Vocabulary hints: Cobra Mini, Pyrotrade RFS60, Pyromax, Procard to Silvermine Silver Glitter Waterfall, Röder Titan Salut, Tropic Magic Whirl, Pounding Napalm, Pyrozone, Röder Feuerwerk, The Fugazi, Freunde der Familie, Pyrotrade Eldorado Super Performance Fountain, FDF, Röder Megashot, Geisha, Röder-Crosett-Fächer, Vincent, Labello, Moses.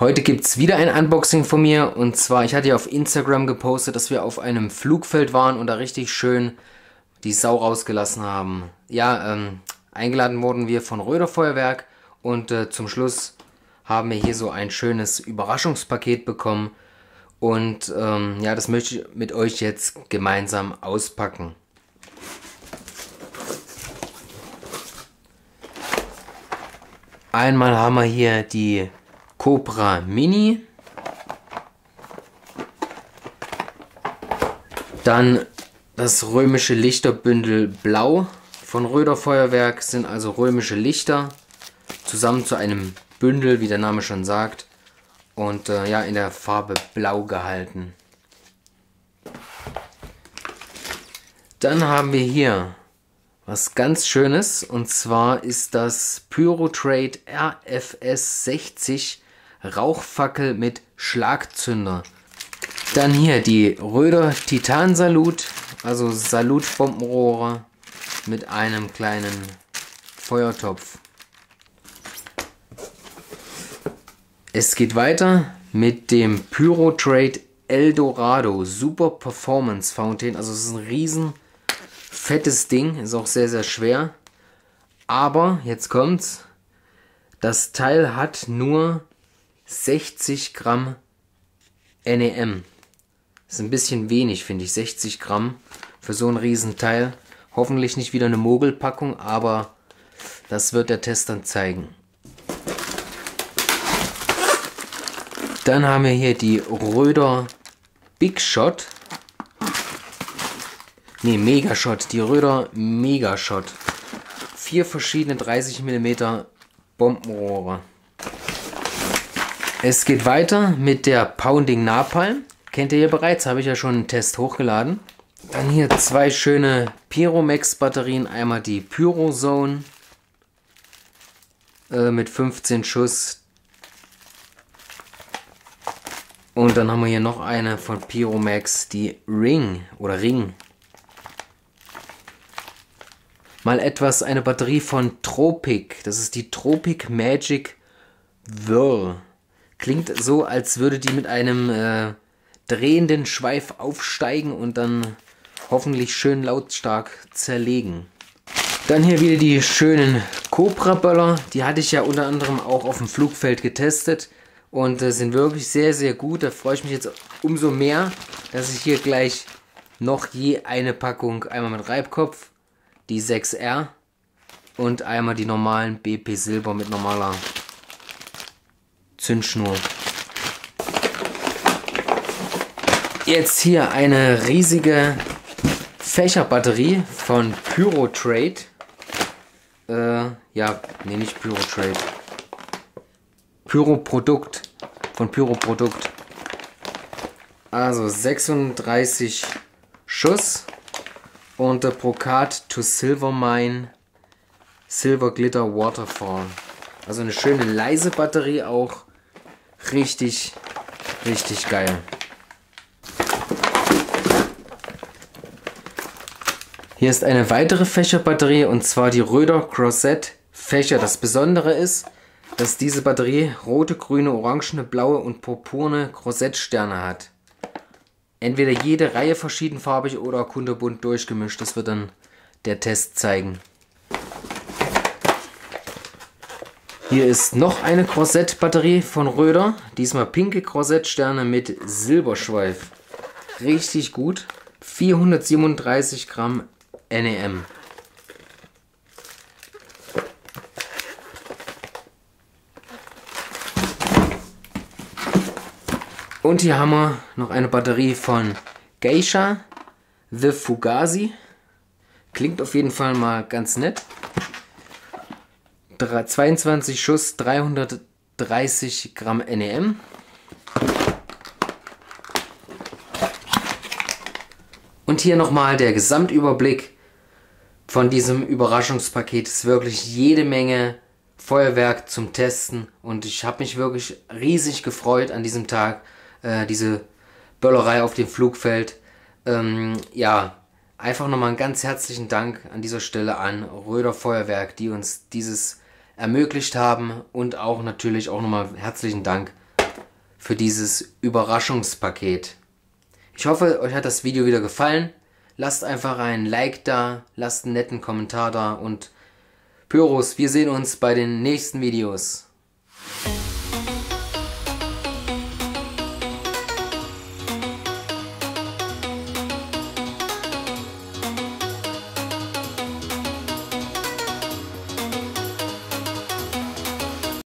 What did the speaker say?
Heute gibt es wieder ein Unboxing von mir, und zwar, ich hatte ja auf Instagram gepostet, dass wir auf einem Flugfeld waren und da richtig schön die Sau rausgelassen haben. Ja, eingeladen wurden wir von Röder Feuerwerk und zum Schluss haben wir hier so ein schönes Überraschungspaket bekommen. Und ja, das möchte ich mit euch jetzt gemeinsam auspacken. Einmal haben wir hier die Cobra Mini. Dann das römische Lichterbündel Blau von Röder Feuerwerk. Das sind also römische Lichter zusammen zu einem Bündel, wie der Name schon sagt. Und ja, in der Farbe Blau gehalten. Dann haben wir hier was ganz Schönes, und zwar ist das Pyrotrade RFS60 Rauchfackel mit Schlagzünder. Dann hier die Röder Titan Salut, also Salutbombenrohre mit einem kleinen Feuertopf. Es geht weiter mit dem Pyrotrade Eldorado Super Performance Fountain. Also es ist ein riesen fettes Ding, ist auch sehr, sehr schwer. Aber, jetzt kommt's, das Teil hat nur 60 Gramm NEM. Ist ein bisschen wenig, finde ich, 60 Gramm für so ein Riesenteil. Hoffentlich nicht wieder eine Mogelpackung, aber das wird der Test dann zeigen. Dann haben wir hier die Röder Megashot, die Röder Megashot. 4 verschiedene 30 mm Bombenrohre. Es geht weiter mit der Pounding Napalm. Kennt ihr ja bereits, habe ich ja schon einen Test hochgeladen. Dann hier zwei schöne Pyromax Batterien. Einmal die Pyrozone mit 15 Schuss. Und dann haben wir hier noch eine von Pyromax, die Ring. Mal etwas, eine Batterie von Tropic. Das ist die Tropic Magic Whirl. Klingt so, als würde die mit einem drehenden Schweif aufsteigen und dann hoffentlich schön lautstark zerlegen. Dann hier wieder die schönen Cobra Böller. Die hatte ich ja unter anderem auch auf dem Flugfeld getestet. Und sind wirklich sehr, sehr gut. Da freue ich mich jetzt umso mehr, dass ich hier gleich noch je eine Packung, einmal mit Reibkopf, die 6R und einmal die normalen BP Silber mit normaler Zündschnur. Jetzt hier eine riesige Fächerbatterie von Pyrotrade. Pyroprodukt. Von Pyroprodukt. Also 36 Schuss. Und der Procard to Silvermine Silver Glitter Waterfall. Also eine schöne leise Batterie auch. Richtig, richtig geil. Hier ist eine weitere Fächerbatterie, und zwar die Röder-Crosett-Fächer. Das Besondere ist, dass diese Batterie rote, grüne, orangene, blaue und purpurne Crosett-Sterne hat. Entweder jede Reihe verschiedenfarbig oder kunterbunt durchgemischt. Das wird dann der Test zeigen. Hier ist noch eine Crosett-Batterie von Röder. Diesmal pinke Crosett-Sterne mit Silberschweif. Richtig gut. 437 Gramm NEM. Und hier haben wir noch eine Batterie von Geisha, The Fugazi. Klingt auf jeden Fall mal ganz nett. 22 Schuss, 330 Gramm NEM. Und hier nochmal der Gesamtüberblick von diesem Überraschungspaket. Ist wirklich jede Menge Feuerwerk zum Testen. Und ich habe mich wirklich riesig gefreut an diesem Tag. Diese Böllerei auf dem Flugfeld. Ja, einfach nochmal einen ganz herzlichen Dank an dieser Stelle an Röder Feuerwerk, die uns dieses ermöglicht haben, und auch natürlich auch nochmal herzlichen Dank für dieses Überraschungspaket. Ich hoffe, euch hat das Video wieder gefallen. Lasst einfach ein Like da, lasst einen netten Kommentar da und Pyros, wir sehen uns bei den nächsten Videos.